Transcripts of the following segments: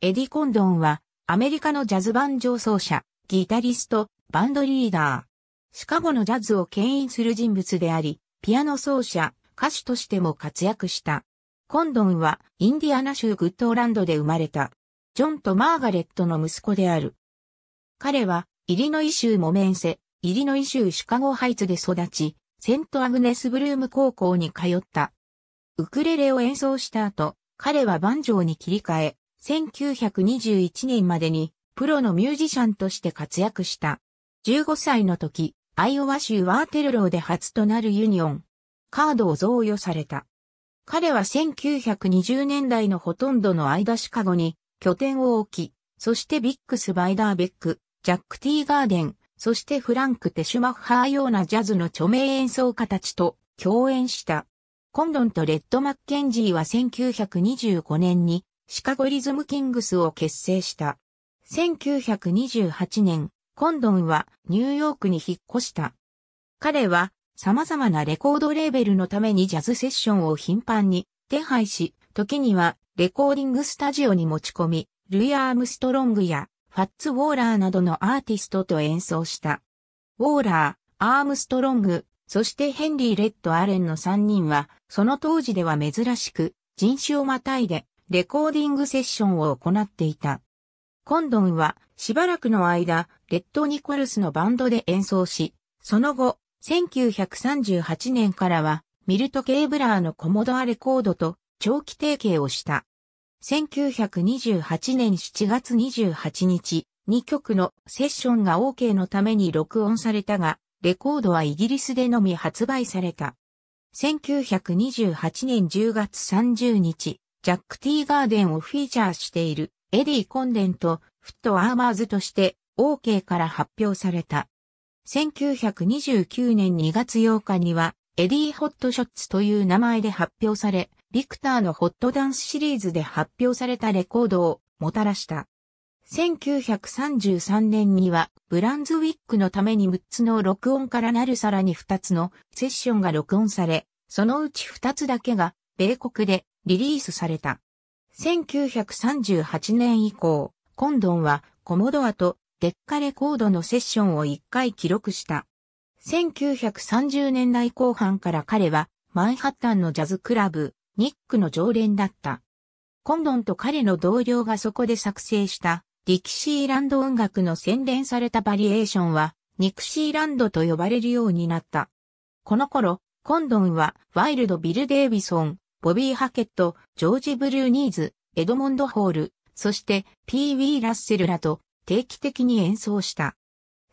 エディ・コンドンは、アメリカのジャズバンド奏者、ギタリスト、バンドリーダー。シカゴのジャズを牽引する人物であり、ピアノ奏者、歌手としても活躍した。コンドンは、インディアナ州グッドランドで生まれた。ジョンとマーガレットの息子である。彼は、イリノイ州モメンセ、イリノイ州シカゴハイツで育ち、セントアグネスブルーム高校に通った。ウクレレを演奏した後、彼はバンジョーに切り替え、1921年までにプロのミュージシャンとして活躍した。15歳の時、アイオワ州ワーテルローで初となるユニオンカードを贈与された。彼は1920年代のほとんどの間シカゴに拠点を置き、そしてビックス・バイダーベック、ジャック・ティーガーデン、そしてフランク・テシュマッハーようなジャズの著名演奏家たちと共演した。コンドンとレッド・マッケンジーは1925年にシカゴリズム・キングスを結成した。1928年、コンドンはニューヨークに引っ越した。彼は様々なレコードレーベルのためにジャズセッションを頻繁に手配し、時にはレコーディングスタジオに持ち込み、ルイ・アームストロングやファッツ・ウォーラーなどのアーティストと演奏した。ウォーラー、アームストロング、そしてヘンリー・レッド・アレンの3人は、その当時では珍しく、人種をまたいで、レコーディングセッションを行っていた。コンドンは、しばらくの間、レッド・ニコルスのバンドで演奏し、その後、1938年からは、ミルト・ケーブラーのコモドアレコードと長期提携をした。1928年7月28日、2曲のセッションが OKeh のために録音されたが、レコードはイギリスでのみ発売された。1928年10月30日、ジャック・ティーガーデンをフィーチャーしているエディ・コンデンとフット・アーマーズとして OKeh から発表された。1929年2月8日にはエディ・ホット・ショッツという名前で発表され、ビクターのホットダンスシリーズで発表されたレコードをもたらした。1933年には、ブランズウィックのために6つの録音からなるさらに2つのセッションが録音され、そのうち2つだけが、米国でリリースされた。1938年以降、コンドンはコモドアとデッカレコードのセッションを1回記録した。1930年代後半から彼は、マンハッタンのジャズクラブ、ニックの常連だった。コンドンと彼の同僚がそこで作成した、ディキシーランド音楽の洗練されたバリエーションは、ニクシーランドと呼ばれるようになった。この頃、コンドンは、ワイルド・ビル・デイビソン、ボビー・ハケット、ジョージ・ブルーニーズ、エドモンド・ホール、そして、ピー・ウィー・ラッセルらと定期的に演奏した。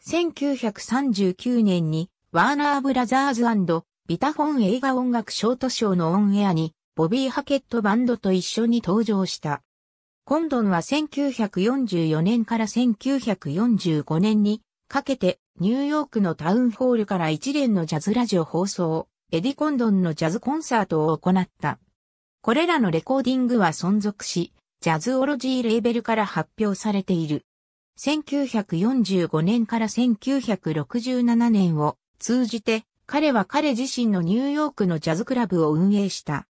1939年に、ワーナー・ブラザーズ&ビタフォン映画音楽ショートショーのオンエアに、ボビー・ハケットバンドと一緒に登場した。コンドンは1944年から1945年にかけてニューヨークのタウンホールから一連のジャズラジオ放送、エディ・コンドンのジャズコンサートを行った。これらのレコーディングは存続し、ジャズオロジーレーベルから発表されている。1945年から1967年を通じて、彼は彼自身のニューヨークのジャズクラブを運営した。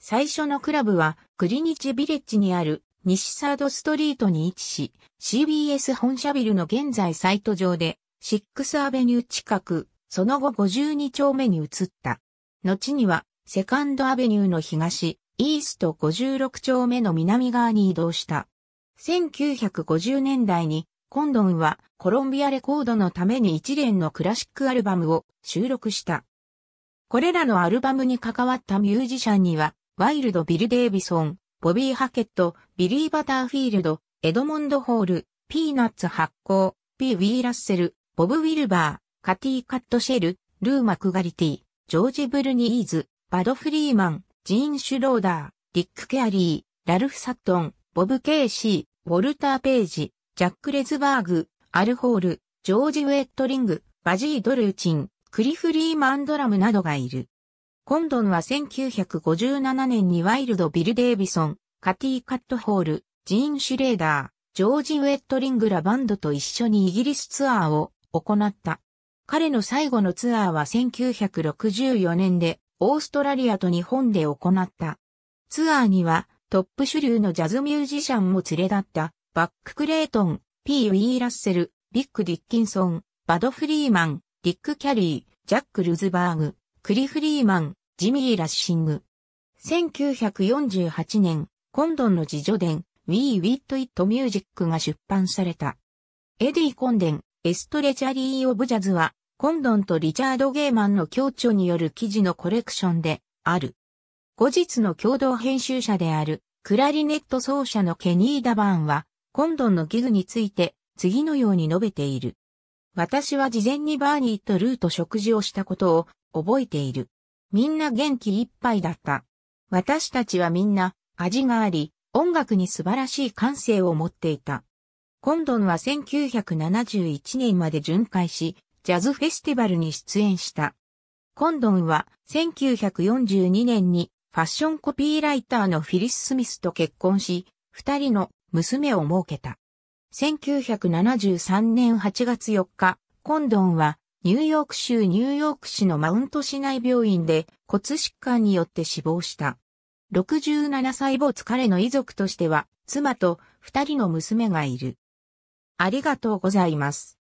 最初のクラブはグリニッジビレッジにある西サードストリートに位置し、CBS 本社ビルの現在サイト上で、6thアベニュー近く、その後52丁目に移った。後には、2ndアベニューの東、イースト56丁目の南側に移動した。1950年代に、コンドンはコロンビアレコードのために一連のクラシックアルバムを収録した。これらのアルバムに関わったミュージシャンには、ワイルド・ビル・デイビソン、ボビー・ハケット、ビリー・バターフィールド、エドモンド・ホール、ピーナッツ発行、ピー・ウィー・ラッセル、ボブ・ウィルバー、カティ・カットシェル、ルー・マクガリティ、ジョージ・ブルニーズ、バド・フリーマン、ジーン・シュローダー、ディック・ケアリー、ラルフ・サットン、ボブ・ケイシー、ウォルター・ページ、ジャック・レズバーグ、アル・ホール、ジョージ・ウェットリング、バジー・ドルーチン、クリフ・リーマンドラムなどがいる。コンドンは1957年にワイルド・ビル・デイビソン、カティ・カット・ホール、ジーン・シュレーダー、ジョージ・ウェットリングらバンドと一緒にイギリスツアーを行った。彼の最後のツアーは1964年でオーストラリアと日本で行った。ツアーにはトップ主流のジャズミュージシャンも連れ立った、バック・クレイトン、P・ウィー・ラッセル、ビック・ディッキンソン、バド・フリーマン、ディック・キャリー、ジャック・ルズバーグ、クリ・フリーマン、ジミー・ラッシング。1948年、コンドンの自叙伝、We Wit It Music が出版された。エディ・コンデン、エストレチャリー・オブ・ジャズは、コンドンとリチャード・ゲーマンの共著による記事のコレクションである。後日の共同編集者である、クラリネット奏者のケニー・ダバーンは、コンドンのギグについて、次のように述べている。私は事前にバーニーとルーと食事をしたことを覚えている。みんな元気いっぱいだった。私たちはみんな味があり、音楽に素晴らしい感性を持っていた。コンドンは1971年まで巡回し、ジャズフェスティバルに出演した。コンドンは1942年にファッションコピーライターのフィリス・スミスと結婚し、二人の娘を設けた。1973年8月4日、コンドンはニューヨーク州ニューヨーク市のマウント市内病院で骨疾患によって死亡した。67歳没彼の遺族としては妻と二人の娘がいる。ありがとうございます。